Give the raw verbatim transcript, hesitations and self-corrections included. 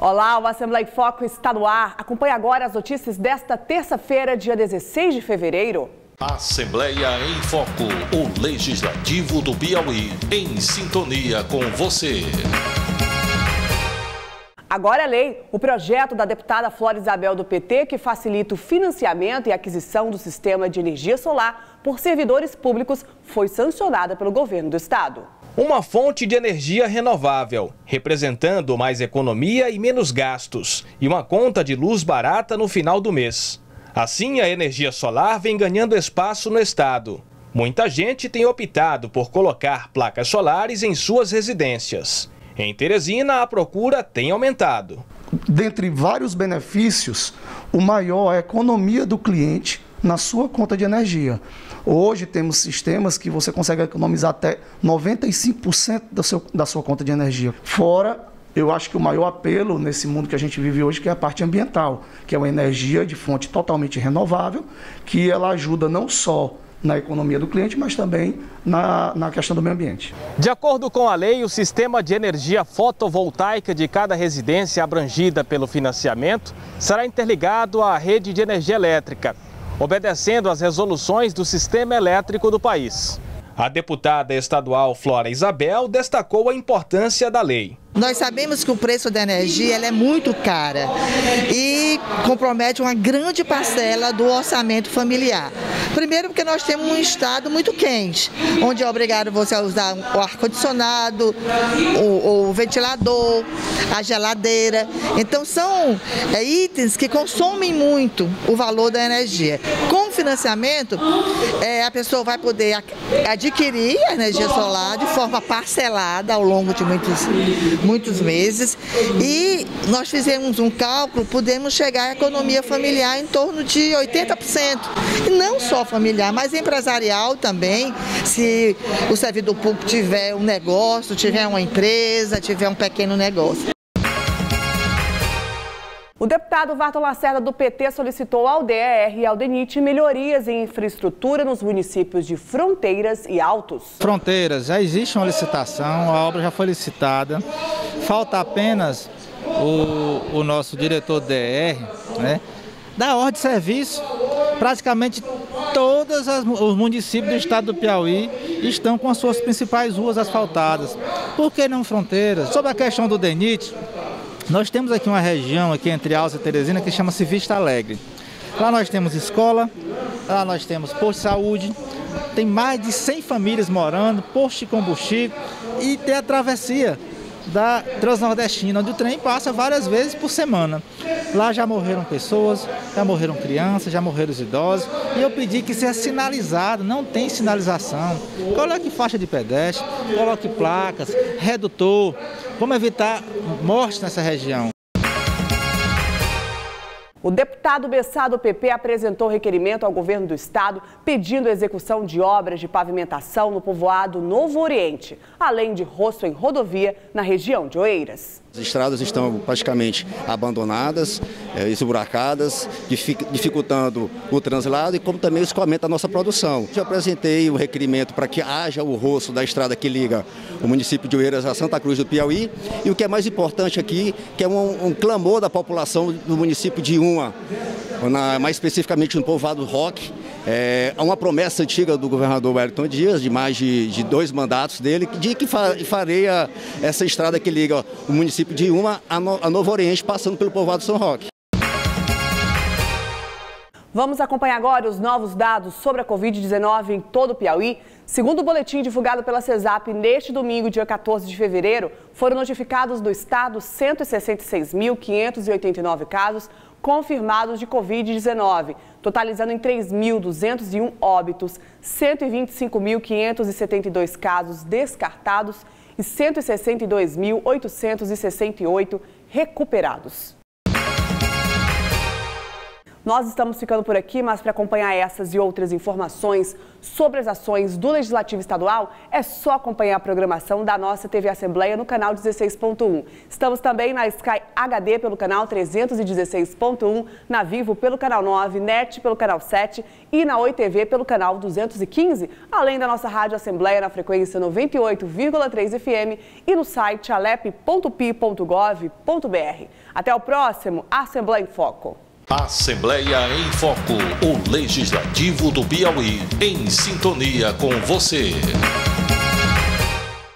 Olá, o Assembleia em Foco está no ar. Acompanhe agora as notícias desta terça-feira, dia dezesseis de fevereiro. Assembleia em Foco, o Legislativo do Piauí, em sintonia com você. Agora a lei. O projeto da deputada Flora Izabel do P T, que facilita o financiamento e aquisição do sistema de energia solar por servidores públicos, foi sancionada pelo governo do estado. Uma fonte de energia renovável, representando mais economia e menos gastos, e uma conta de luz barata no final do mês. Assim, a energia solar vem ganhando espaço no estado. Muita gente tem optado por colocar placas solares em suas residências. Em Teresina, a procura tem aumentado. Dentre vários benefícios, o maior é a economia do cliente na sua conta de energia. Hoje temos sistemas que você consegue economizar até noventa e cinco por cento da, seu, da sua conta de energia. Fora, eu acho que o maior apelo nesse mundo que a gente vive hoje, que é a parte ambiental, que é uma energia de fonte totalmente renovável, que ela ajuda não só na economia do cliente, mas também na, na questão do meio ambiente. De acordo com a lei, o sistema de energia fotovoltaica de cada residência abrangida pelo financiamento será interligado à rede de energia elétrica, obedecendo às resoluções do sistema elétrico do país. A deputada estadual Flora Izabel destacou a importância da lei. Nós sabemos que o preço da energia ela é muito cara e compromete uma grande parcela do orçamento familiar. Primeiro porque nós temos um estado muito quente, onde é obrigado você a usar o ar-condicionado, o, o ventilador, a geladeira. Então são é, itens que consomem muito o valor da energia. Com o financiamento, é, a pessoa vai poder adquirir a energia solar de forma parcelada ao longo de muitos anos. muitos meses, e nós fizemos um cálculo, podemos chegar à economia familiar em torno de oitenta por cento, e não só familiar, mas empresarial também. Se o servidor público tiver um negócio, tiver uma empresa, tiver um pequeno negócio. O deputado Warton Lacerda do P T solicitou ao D E R e ao D E N I T melhorias em infraestrutura nos municípios de Fronteiras e Altos. Fronteiras, já existe uma licitação, a obra já foi licitada, falta apenas o, o nosso diretor D E R, né, dar ordem de serviço. Praticamente todos os municípios do estado do Piauí estão com as suas principais ruas asfaltadas. Por que não Fronteiras? Sobre a questão do D E N I T, nós temos aqui uma região aqui entre Altos e Teresina que chama-se Vista Alegre. Lá nós temos escola, lá nós temos posto de saúde, tem mais de cem famílias morando, posto de combustível e tem a travessia da Transnordestina, onde o trem passa várias vezes por semana. Lá já morreram pessoas, já morreram crianças, já morreram os idosos. E eu pedi que seja sinalizado, não tem sinalização. Coloque faixa de pedestre, coloque placas, redutor. Vamos evitar mortes nessa região. O deputado Bessado do P P apresentou requerimento ao governo do estado pedindo a execução de obras de pavimentação no povoado Novo Oriente, além de roço em rodovia na região de Oeiras. As estradas estão praticamente abandonadas, é, esburacadas, dificultando o translado e como também o escoamento da nossa produção. Já apresentei o requerimento para que haja o roço da estrada que liga o município de Oeiras a Santa Cruz do Piauí, e o que é mais importante aqui, que é um, um clamor da população do município de Uma, na, mais especificamente no povoado Roque. É uma promessa antiga do governador Wellington Dias, de mais de, de dois mandatos dele, de que faria essa estrada que liga o município de Uma a, no, a Novo Oriente, passando pelo povoado São Roque. Vamos acompanhar agora os novos dados sobre a Covid dezenove em todo o Piauí. Segundo o boletim divulgado pela CESAP neste domingo, dia quatorze de fevereiro, foram notificados do estado cento e sessenta e seis mil quinhentos e oitenta e nove casos confirmados de Covid dezenove, totalizando em três mil duzentos e um óbitos, cento e vinte e cinco mil quinhentos e setenta e dois casos descartados e cento e sessenta e dois mil oitocentos e sessenta e oito recuperados. Nós estamos ficando por aqui, mas para acompanhar essas e outras informações sobre as ações do Legislativo Estadual, é só acompanhar a programação da nossa T V Assembleia no canal dezesseis ponto um. Estamos também na Sky H D pelo canal trezentos e dezesseis ponto um, na Vivo pelo canal nove, Net pelo canal sete e na Oi T V pelo canal duzentos e quinze, além da nossa Rádio Assembleia na frequência noventa e oito vírgula três F M e no site alep ponto p i ponto gov ponto br. Até o próximo Assembleia em Foco. Assembleia em Foco, o Legislativo do Piauí, em sintonia com você.